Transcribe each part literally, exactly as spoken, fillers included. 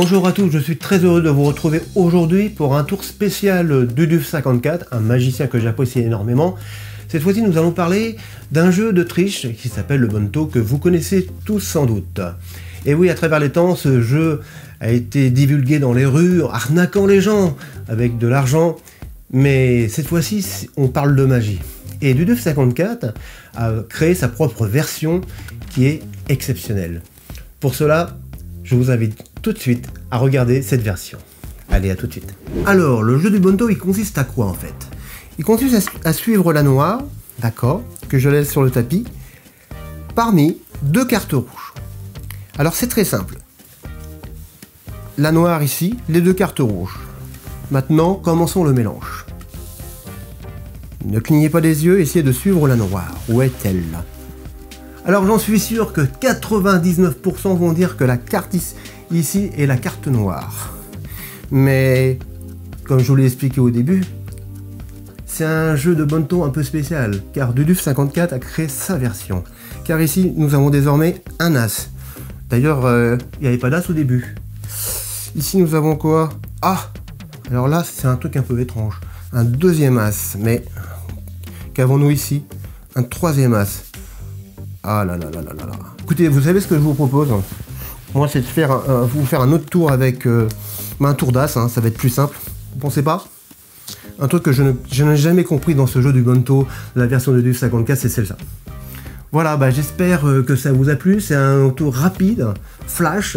Bonjour à tous, je suis très heureux de vous retrouver aujourd'hui pour un tour spécial duduv cinquante-quatre, un magicien que j'apprécie énormément. Cette fois-ci, nous allons parler d'un jeu de triche qui s'appelle le Bonneteau, que vous connaissez tous sans doute. Et oui, à travers les temps, ce jeu a été divulgué dans les rues, arnaquant les gens avec de l'argent. Mais cette fois-ci, on parle de magie. Et duduv cinquante-quatre a créé sa propre version qui est exceptionnelle. Pour cela, je vous invite tout de suite à regarder cette version. Allez, à tout de suite. Alors, le jeu du Bonneteau, il consiste à quoi en fait? Il consiste à suivre la noire, d'accord, que je laisse sur le tapis, parmi deux cartes rouges. Alors c'est très simple. La noire ici, les deux cartes rouges. Maintenant, commençons le mélange. Ne clignez pas des yeux, essayez de suivre la noire. Où est-elle? Alors j'en suis sûr que quatre-vingt-dix-neuf pour cent vont dire que la carte ici est la carte noire. Mais, comme je vous l'ai expliqué au début, c'est un jeu de Bonneteau un peu spécial, car duduv cinquante-quatre a créé sa version. Car ici, nous avons désormais un as. D'ailleurs, il euh, n'y avait pas d'as au début. Ici, nous avons quoi? Ah! Alors là, c'est un truc un peu étrange. Un deuxième as, mais qu'avons-nous ici? Un troisième as. Ah là là là là là. Écoutez, vous savez ce que je vous propose? Moi, c'est de faire, euh, vous faire un autre tour avec euh, un tour d'as, hein, ça va être plus simple. Vous pensez pas? Un truc que je n'ai jamais compris dans ce jeu du Bonneteau, la version de duduv cinquante-quatre, c'est celle-là. Voilà, bah, j'espère que ça vous a plu. C'est un tour rapide, flash.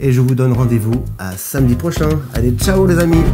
Et je vous donne rendez-vous à samedi prochain. Allez, ciao les amis!